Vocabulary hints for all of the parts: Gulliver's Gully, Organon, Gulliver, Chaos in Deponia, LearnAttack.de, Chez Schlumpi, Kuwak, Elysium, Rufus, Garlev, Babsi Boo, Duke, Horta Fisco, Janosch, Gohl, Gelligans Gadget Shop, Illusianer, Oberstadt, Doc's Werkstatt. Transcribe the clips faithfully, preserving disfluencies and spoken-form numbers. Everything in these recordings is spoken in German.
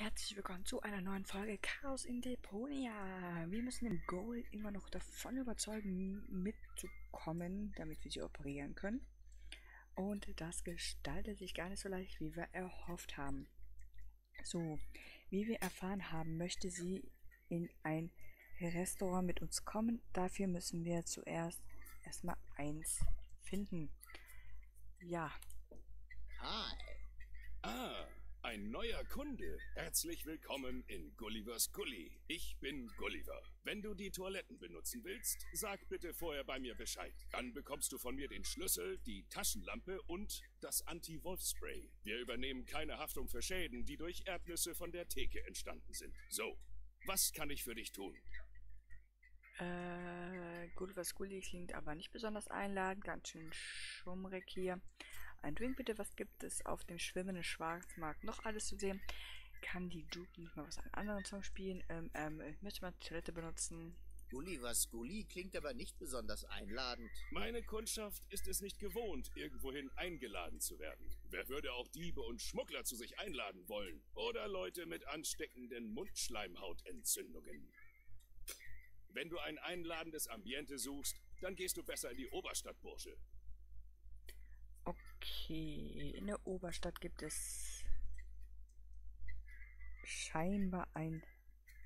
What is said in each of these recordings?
Herzlich willkommen zu einer neuen Folge Chaos in Deponia. Wir müssen den Gohl immer noch davon überzeugen, mitzukommen, damit wir sie operieren können. Und das gestaltet sich gar nicht so leicht, wie wir erhofft haben. So, wie wir erfahren haben, möchte sie in ein Restaurant mit uns kommen. Dafür müssen wir zuerst erstmal eins finden. Ja. Hi. Ah. Ein neuer Kunde. Herzlich willkommen in Gulliver's Gully. Ich bin Gulliver. Wenn du die Toiletten benutzen willst, sag bitte vorher bei mir Bescheid. Dann bekommst du von mir den Schlüssel, die Taschenlampe und das Anti-Wolf-Spray. Wir übernehmen keine Haftung für Schäden, die durch Erdnüsse von der Theke entstanden sind. So, was kann ich für dich tun? Äh, Gulliver's Gully klingt aber nicht besonders einladend. Ganz schön schummrig hier. Ein Drink bitte, was gibt es auf dem schwimmenden Schwarzmarkt noch alles zu sehen? Kann die Duke nicht mal was an anderen Song spielen? Ähm, ähm, ich möchte mal Toilette benutzen. Gulliver's Gully klingt aber nicht besonders einladend. Meine Kundschaft ist es nicht gewohnt, irgendwohin eingeladen zu werden. Wer würde auch Diebe und Schmuggler zu sich einladen wollen? Oder Leute mit ansteckenden Mundschleimhautentzündungen. Wenn du ein einladendes Ambiente suchst, dann gehst du besser in die Oberstadt, Bursche. Okay, in der Oberstadt gibt es scheinbar einen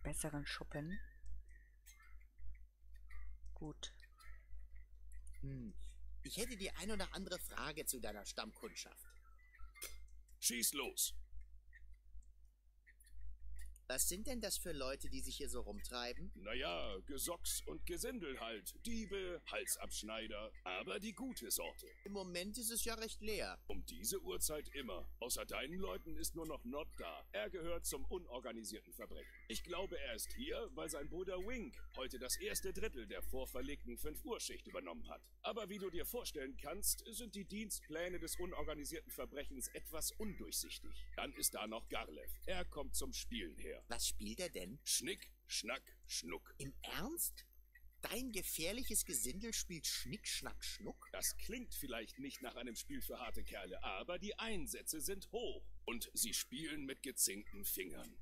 besseren Schuppen. Gut. Hm. Ich hätte die ein oder andere Frage zu deiner Stammkundschaft. Schieß los! Was sind denn das für Leute, die sich hier so rumtreiben? Naja, Gesocks und Gesindel halt. Diebe, Halsabschneider, aber die gute Sorte. Im Moment ist es ja recht leer. Um diese Uhrzeit immer. Außer deinen Leuten ist nur noch Nod da. Er gehört zum unorganisierten Verbrechen. Ich glaube, er ist hier, weil sein Bruder Wink heute das erste Drittel der vorverlegten fünf Uhr Schicht übernommen hat. Aber wie du dir vorstellen kannst, sind die Dienstpläne des unorganisierten Verbrechens etwas undurchsichtig. Dann ist da noch Garlev. Er kommt zum Spielen her. Was spielt er denn? Schnick, Schnack, Schnuck. Im Ernst? Dein gefährliches Gesindel spielt Schnick, Schnack, Schnuck? Das klingt vielleicht nicht nach einem Spiel für harte Kerle, aber die Einsätze sind hoch. Und sie spielen mit gezinkten Fingern.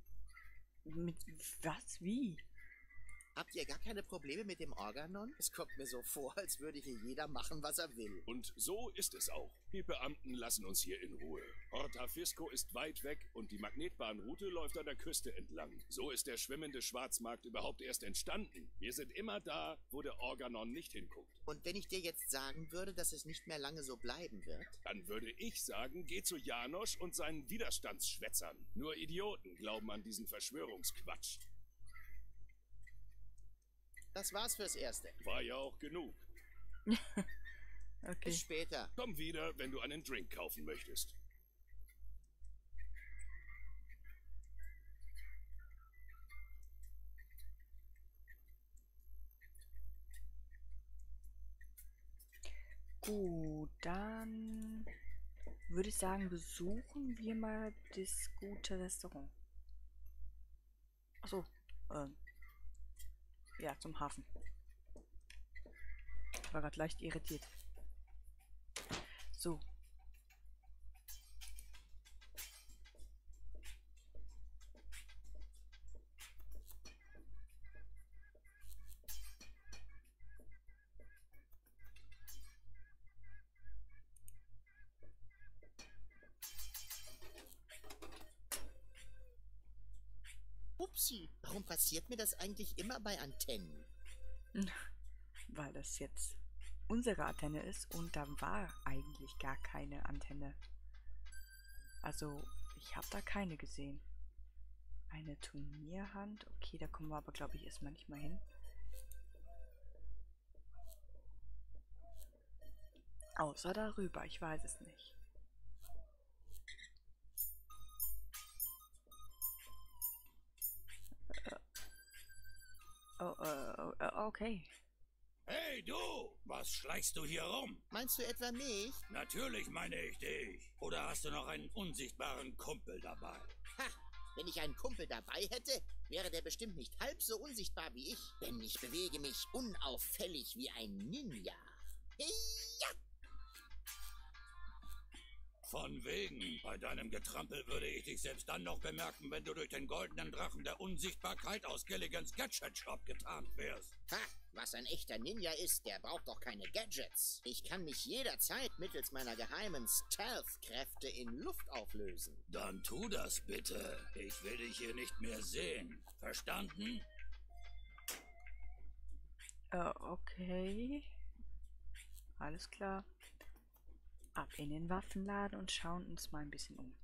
Mit was? Wie? Habt ihr gar keine Probleme mit dem Organon? Es kommt mir so vor, als würde hier jeder machen, was er will. Und so ist es auch. Die Beamten lassen uns hier in Ruhe. Horta Fisco ist weit weg und die Magnetbahnroute läuft an der Küste entlang. So ist der schwimmende Schwarzmarkt überhaupt erst entstanden. Wir sind immer da, wo der Organon nicht hinguckt. Und wenn ich dir jetzt sagen würde, dass es nicht mehr lange so bleiben wird? Dann würde ich sagen, geh zu Janosch und seinen Widerstandsschwätzern. Nur Idioten glauben an diesen Verschwörungsquatsch. Das war's fürs Erste. War ja auch genug. Okay. Bis später. Komm wieder, wenn du einen Drink kaufen möchtest. Gut, dann würde ich sagen, besuchen wir mal das gute Restaurant. Achso, ähm. Ja, zum Hafen. Ich war gerade leicht irritiert. So. Upsi, warum passiert mir das eigentlich immer bei Antennen? Weil das jetzt unsere Antenne ist und da war eigentlich gar keine Antenne. Also, ich habe da keine gesehen. Eine Turnierhand. Okay, da kommen wir aber, glaube ich, erstmal nicht mal hin. Außer darüber, ich weiß es nicht. Oh, oh, oh, okay. Hey du, was schleichst du hier rum? Meinst du etwa mich? Natürlich meine ich dich. Oder hast du noch einen unsichtbaren Kumpel dabei? Ha, wenn ich einen Kumpel dabei hätte, wäre der bestimmt nicht halb so unsichtbar wie ich. Denn ich bewege mich unauffällig wie ein Ninja. Hey, ja. Von wegen. Bei deinem Getrampel würde ich dich selbst dann noch bemerken, wenn du durch den goldenen Drachen der Unsichtbarkeit aus Gelligans Gadget Shop getarnt wärst. Ha! Was ein echter Ninja ist, der braucht doch keine Gadgets. Ich kann mich jederzeit mittels meiner geheimen Stealth-Kräfte in Luft auflösen. Dann tu das bitte. Ich will dich hier nicht mehr sehen. Verstanden? Äh, okay. Alles klar. Ab in den Waffenladen und schauen uns mal ein bisschen um.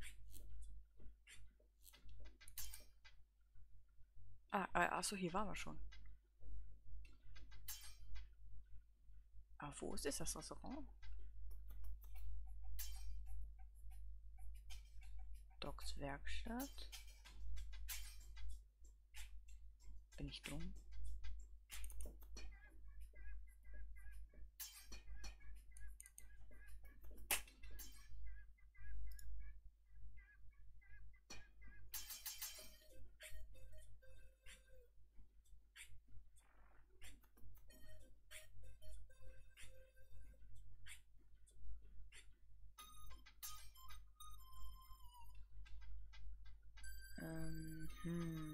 Ah, achso, hier waren wir schon. Aber wo ist das Restaurant? Doc's Werkstatt. Bin ich dumm? Hmm.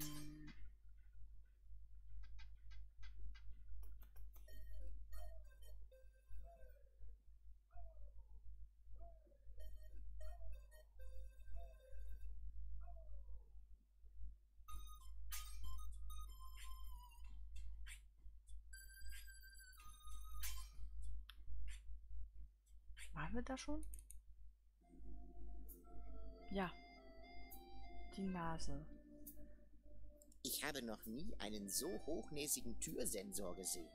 Waren wir da schon? Ja. Die Nase. Ich habe noch nie einen so hochnäsigen Türsensor gesehen.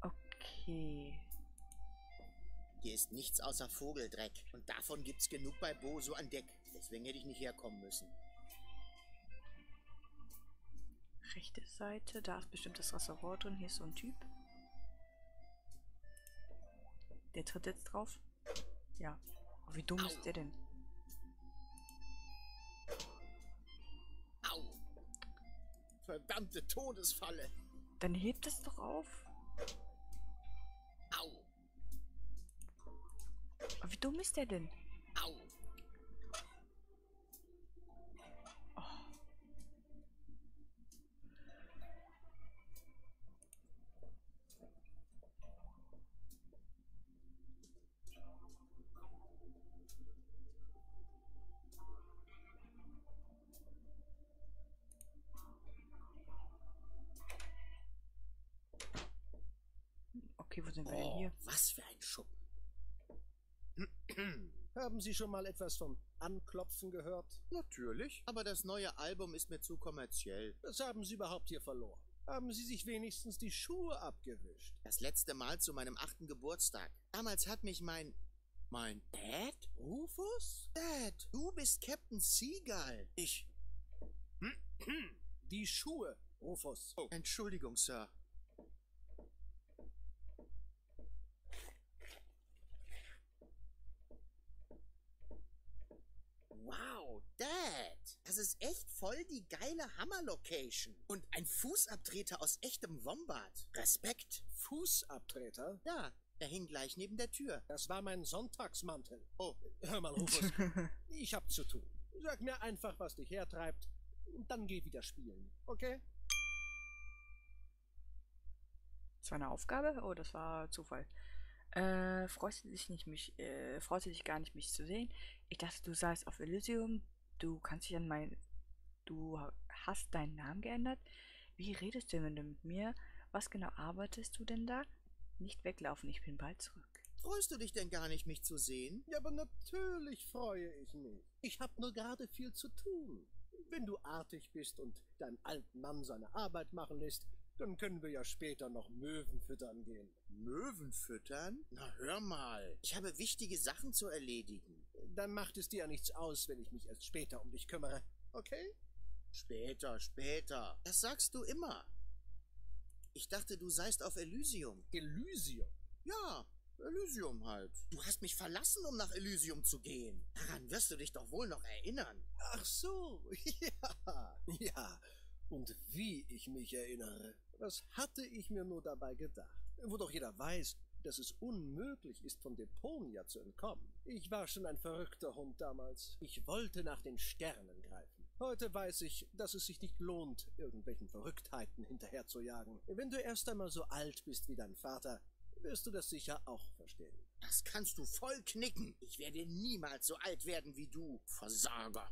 Okay. Hier ist nichts außer Vogeldreck. Und davon gibt's genug bei Boso an Deck. Deswegen hätte ich nicht herkommen müssen. Rechte Seite, da ist bestimmt das Restaurant drin. Hier ist so ein Typ. Der tritt jetzt drauf. Ja. Oh, wie dumm Au. Ist der denn? Au. Verdammte Todesfalle. Dann hebt es doch auf. Au. Oh, wie dumm ist der denn? Au. Okay, wo sind wir denn hier? Was für ein Schuppen. Haben Sie schon mal etwas vom Anklopfen gehört? Natürlich. Aber das neue Album ist mir zu kommerziell. Was haben Sie überhaupt hier verloren? Haben Sie sich wenigstens die Schuhe abgewischt? Das letzte Mal zu meinem achten Geburtstag. Damals hat mich mein... Mein Dad? Rufus? Dad, du bist Captain Seagull. Ich... Die Schuhe, Rufus. Oh. Entschuldigung, Sir. Wow, Dad, das ist echt voll die geile Hammer-Location. Und ein Fußabtreter aus echtem Wombat. Respekt. Fußabtreter? Ja, der hing gleich neben der Tür. Das war mein Sonntagsmantel. Oh, hör mal, Rufus, ich hab zu tun. Sag mir einfach, was dich hertreibt, und dann geh wieder spielen, okay? Das war eine Aufgabe? Oh, das war Zufall. Äh, freust du dich nicht, mich, äh, freust du dich gar nicht, mich zu sehen? Ich dachte, du seist auf Elysium. Du kannst dich an mein... Du hast deinen Namen geändert? Wie redest du denn mit mir? Was genau arbeitest du denn da? Nicht weglaufen, ich bin bald zurück. Freust du dich denn gar nicht, mich zu sehen? Ja, aber natürlich freue ich mich. Ich habe nur gerade viel zu tun. Wenn du artig bist und deinen alten Mann seine Arbeit machen lässt, dann können wir ja später noch Möwen füttern gehen. Möwen füttern? Na hör mal, ich habe wichtige Sachen zu erledigen. Dann macht es dir ja nichts aus, wenn ich mich erst später um dich kümmere, okay? Später, später. Das sagst du immer. Ich dachte, du seist auf Elysium. Elysium? Ja, Elysium halt. Du hast mich verlassen, um nach Elysium zu gehen. Daran wirst du dich doch wohl noch erinnern. Ach so, ja, ja. Und wie ich mich erinnere, was hatte ich mir nur dabei gedacht? Wo doch jeder weiß, dass es unmöglich ist, von Deponia zu entkommen. Ich war schon ein verrückter Hund damals. Ich wollte nach den Sternen greifen. Heute weiß ich, dass es sich nicht lohnt, irgendwelchen Verrücktheiten hinterherzujagen. Wenn du erst einmal so alt bist wie dein Vater, wirst du das sicher auch verstehen. Das kannst du voll knicken. Ich werde niemals so alt werden wie du, Versager.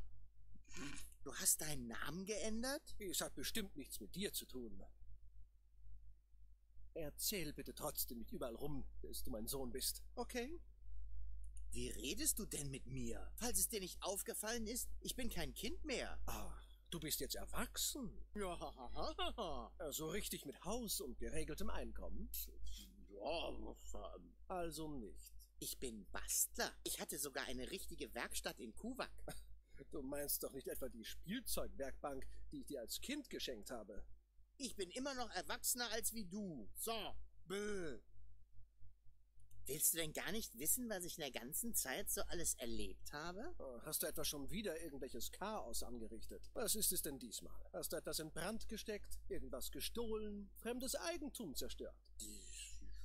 Du hast deinen Namen geändert? Es hat bestimmt nichts mit dir zu tun. Erzähl bitte trotzdem nicht überall rum, dass du mein Sohn bist. Okay. Wie redest du denn mit mir? Falls es dir nicht aufgefallen ist, ich bin kein Kind mehr. Ah, du bist jetzt erwachsen. Ja. Also richtig mit Haus und geregeltem Einkommen? Ja. Also nicht. Ich bin Bastler. Ich hatte sogar eine richtige Werkstatt in Kuwak. Du meinst doch nicht etwa die Spielzeugwerkbank, die ich dir als Kind geschenkt habe? Ich bin immer noch erwachsener als wie du. So, bö. Willst du denn gar nicht wissen, was ich in der ganzen Zeit so alles erlebt habe? Oh, hast du etwa schon wieder irgendwelches Chaos angerichtet? Was ist es denn diesmal? Hast du etwas in Brand gesteckt, irgendwas gestohlen, fremdes Eigentum zerstört?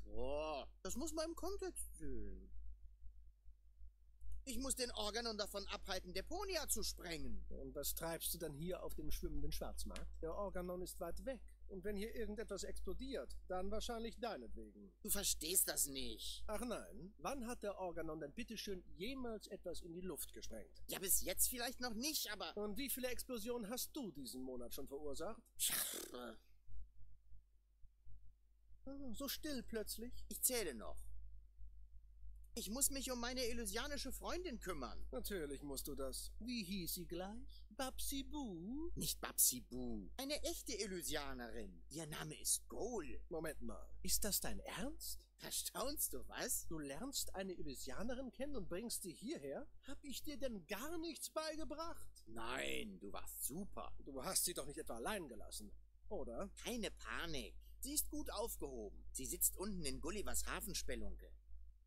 Oh, das muss man im Kontext sehen. Ich muss den Organon davon abhalten, Deponia zu sprengen. Und was treibst du dann hier auf dem schwimmenden Schwarzmarkt? Der Organon ist weit weg. Und wenn hier irgendetwas explodiert, dann wahrscheinlich deinetwegen. Du verstehst das nicht. Ach nein? Wann hat der Organon denn bitteschön jemals etwas in die Luft gesprengt? Ja, bis jetzt vielleicht noch nicht, aber... Und wie viele Explosionen hast du diesen Monat schon verursacht? Schach. So still plötzlich. Ich zähle noch. Ich muss mich um meine illusianische Freundin kümmern. Natürlich musst du das. Wie hieß sie gleich? Babsi Boo? Nicht Babsi Boo. Eine echte Illusianerin. Ihr Name ist Gohl. Moment mal. Ist das dein Ernst? Verstaunst du was? Du lernst eine Illusianerin kennen und bringst sie hierher? Hab ich dir denn gar nichts beigebracht? Nein, du warst super. Du hast sie doch nicht etwa allein gelassen, oder? Keine Panik. Sie ist gut aufgehoben. Sie sitzt unten in Gullivers Hafenspelunke.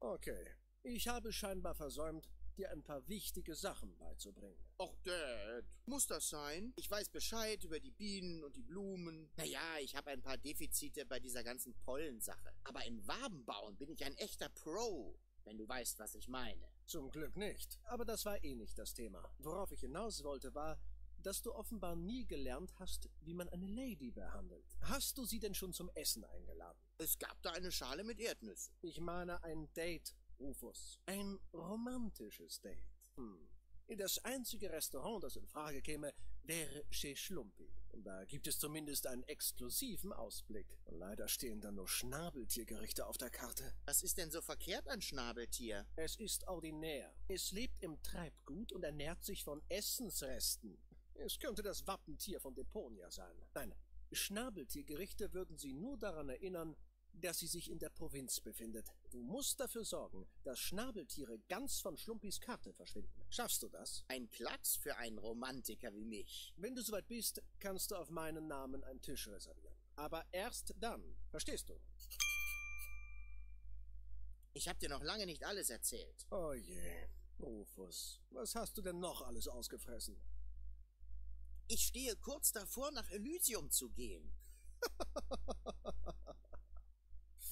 Okay, ich habe scheinbar versäumt, dir ein paar wichtige Sachen beizubringen. Och, Dad, muss das sein? Ich weiß Bescheid über die Bienen und die Blumen. Naja, ich habe ein paar Defizite bei dieser ganzen Pollensache. Aber im Wabenbauen bin ich ein echter Pro, wenn du weißt, was ich meine. Zum Glück nicht. Aber das war eh nicht das Thema. Worauf ich hinaus wollte, war, dass du offenbar nie gelernt hast, wie man eine Lady behandelt. Hast du sie denn schon zum Essen eingeladen? Es gab da eine Schale mit Erdnüssen. Ich meine ein Date, Rufus. Ein romantisches Date. Hm. Das einzige Restaurant, das in Frage käme, wäre Chez Schlumpi. Da gibt es zumindest einen exklusiven Ausblick. Leider stehen da nur Schnabeltiergerichte auf der Karte. Was ist denn so verkehrt an Schnabeltier? Es ist ordinär. Es lebt im Treibgut und ernährt sich von Essensresten. Es könnte das Wappentier von Deponia sein. Nein, Schnabeltiergerichte würden sie nur daran erinnern, dass sie sich in der Provinz befindet. Du musst dafür sorgen, dass Schnabeltiere ganz von Schlumpis Karte verschwinden. Schaffst du das? Ein Klacks für einen Romantiker wie mich. Wenn du soweit bist, kannst du auf meinen Namen einen Tisch reservieren. Aber erst dann. Verstehst du? Ich hab dir noch lange nicht alles erzählt. Oh je, Rufus. Was hast du denn noch alles ausgefressen? Ich stehe kurz davor, nach Elysium zu gehen.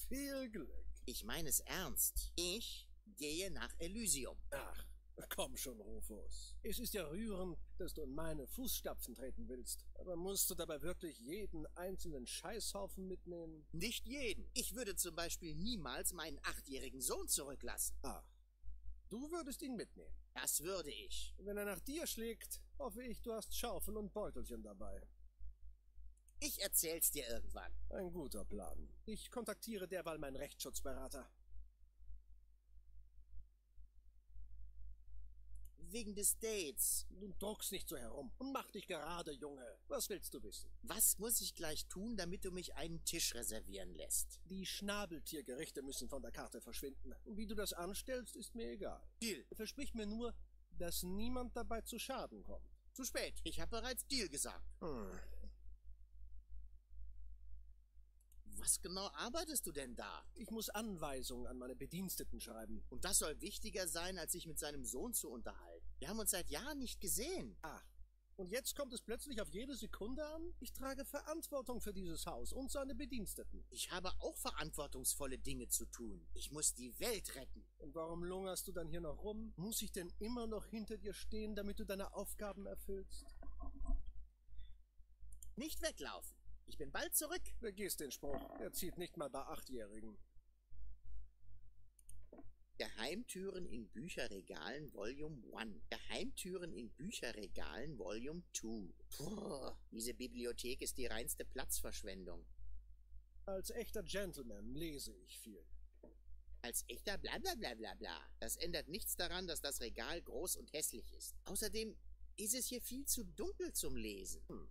Viel Glück. Ich meine es ernst. Ich gehe nach Elysium. Ach, komm schon, Rufus. Es ist ja rührend, dass du in meine Fußstapfen treten willst. Aber musst du dabei wirklich jeden einzelnen Scheißhaufen mitnehmen? Nicht jeden. Ich würde zum Beispiel niemals meinen achtjährigen Sohn zurücklassen. Ach, du würdest ihn mitnehmen. Das würde ich. Wenn er nach dir schlägt, hoffe ich, du hast Schaufel und Beutelchen dabei. Ich erzähl's dir irgendwann. Ein guter Plan. Ich kontaktiere derweil meinen Rechtsschutzberater. Wegen des Dates. Nun druckst nicht so herum und mach dich gerade, Junge. Was willst du wissen? Was muss ich gleich tun, damit du mich einen Tisch reservieren lässt? Die Schnabeltiergerichte müssen von der Karte verschwinden. Wie du das anstellst, ist mir egal. Deal. Versprich mir nur, dass niemand dabei zu Schaden kommt. Zu spät. Ich habe bereits Deal gesagt. Hm. Was genau arbeitest du denn da? Ich muss Anweisungen an meine Bediensteten schreiben. Und das soll wichtiger sein, als sich mit seinem Sohn zu unterhalten. Wir haben uns seit Jahren nicht gesehen. Ach, und jetzt kommt es plötzlich auf jede Sekunde an? Ich trage Verantwortung für dieses Haus und seine Bediensteten. Ich habe auch verantwortungsvolle Dinge zu tun. Ich muss die Welt retten. Und warum lungerst du dann hier noch rum? Muss ich denn immer noch hinter dir stehen, damit du deine Aufgaben erfüllst? Nicht weglaufen. Ich bin bald zurück. Vergiss den Spruch. Er zieht nicht mal bei Achtjährigen. Geheimtüren in Bücherregalen Volume eins. Geheimtüren in Bücherregalen Volume zwei. Puh, diese Bibliothek ist die reinste Platzverschwendung. Als echter Gentleman lese ich viel. Als echter Blablabla. Das ändert nichts daran, dass das Regal groß und hässlich ist. Außerdem ist es hier viel zu dunkel zum Lesen. Hm.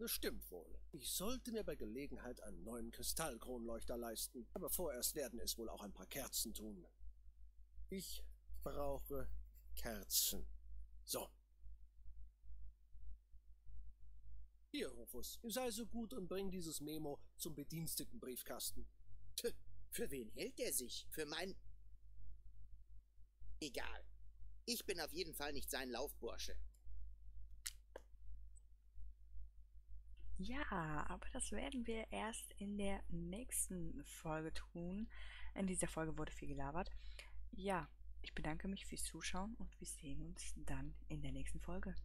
Das stimmt wohl. Ich sollte mir bei Gelegenheit einen neuen Kristallkronleuchter leisten, aber vorerst werden es wohl auch ein paar Kerzen tun. Ich brauche Kerzen. So. Hier, Rufus, sei so gut und bring dieses Memo zum Bedienstetenbriefkasten. Tö, für wen hält er sich? Für mein... Egal. Ich bin auf jeden Fall nicht sein Laufbursche. Ja, aber das werden wir erst in der nächsten Folge tun. In dieser Folge wurde viel gelabert. Ja, ich bedanke mich fürs Zuschauen und wir sehen uns dann in der nächsten Folge.